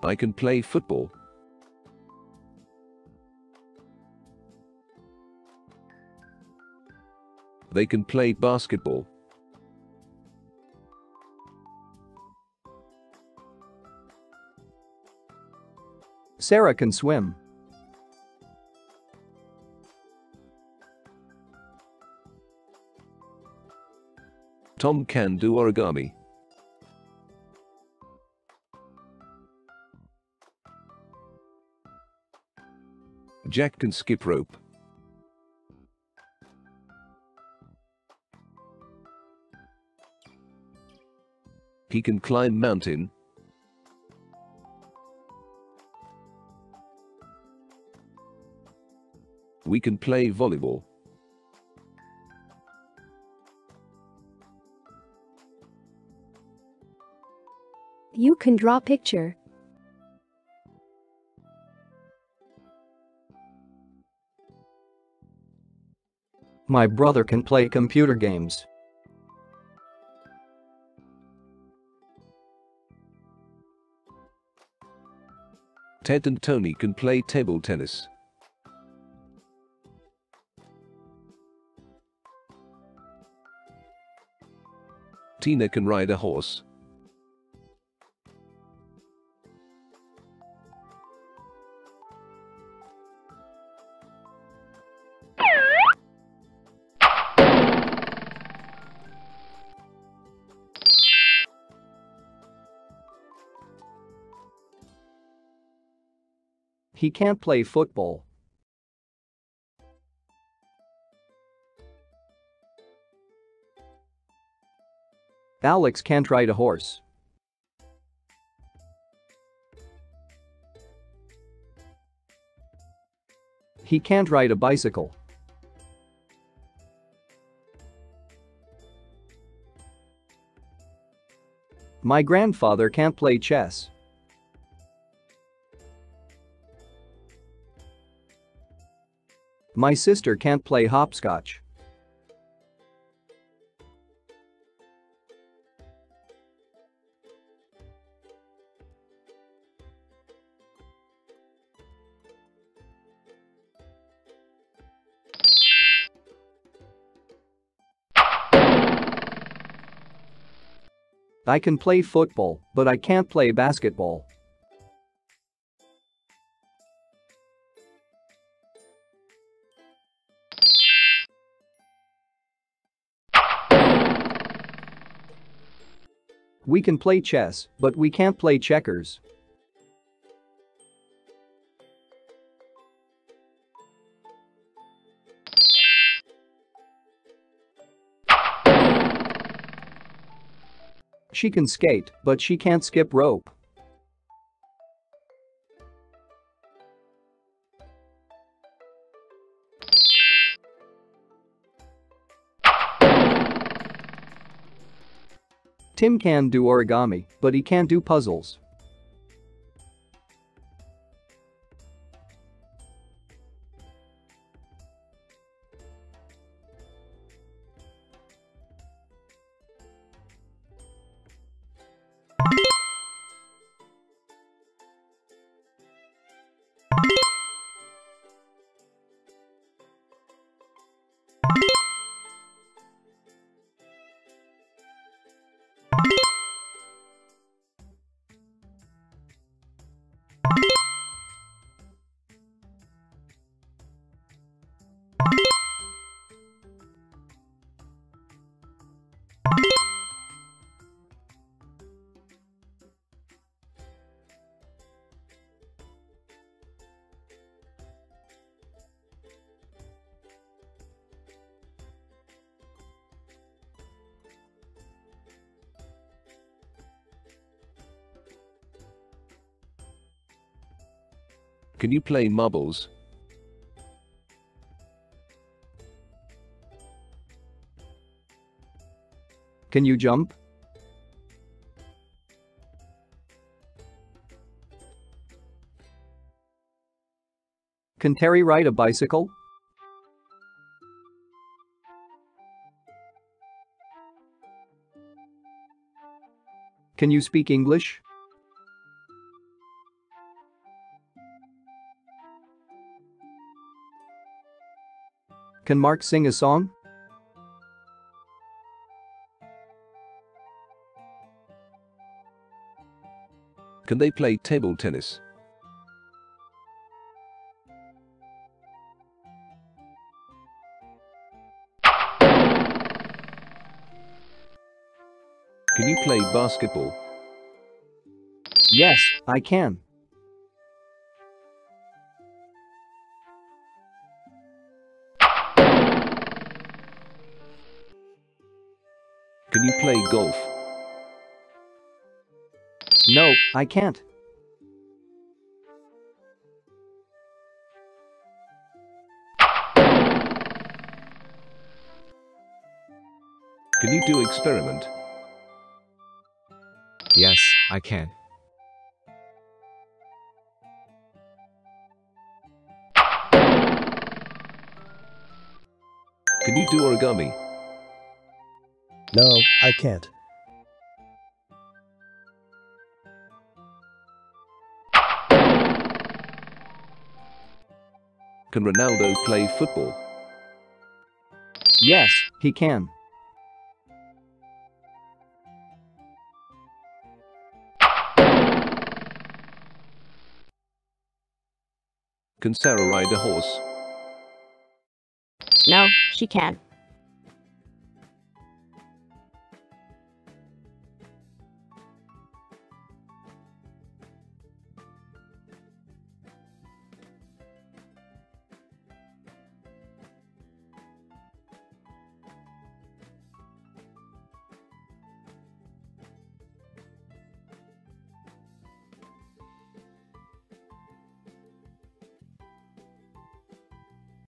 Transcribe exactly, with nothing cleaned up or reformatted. I can play football. They can play basketball. Sarah can swim. Tom can do origami. Jack can skip rope. He can climb mountain. We can play volleyball. You can draw picture. My brother can play computer games. Ted and Tony can play table tennis. Tina can ride a horse. He can't play football. Alex can't ride a horse. He can't ride a bicycle. My grandfather can't play chess. My sister can't play hopscotch. I can play football, but I can't play basketball. We can play chess, but we can't play checkers. She can skate, but she can't skip rope. Tim can do origami, but he can't do puzzles. Can you play marbles? Can you jump? Can Terry ride a bicycle? Can you speak English? Can Mark sing a song? Can they play table tennis? Can you play basketball? Yes, I can. Can you play golf? No, I can't. Can you do experiment? Yes, I can. Can you do origami? No, I can't. Can Ronaldo play football? Yes, he can. Can Sarah ride a horse? No, she can.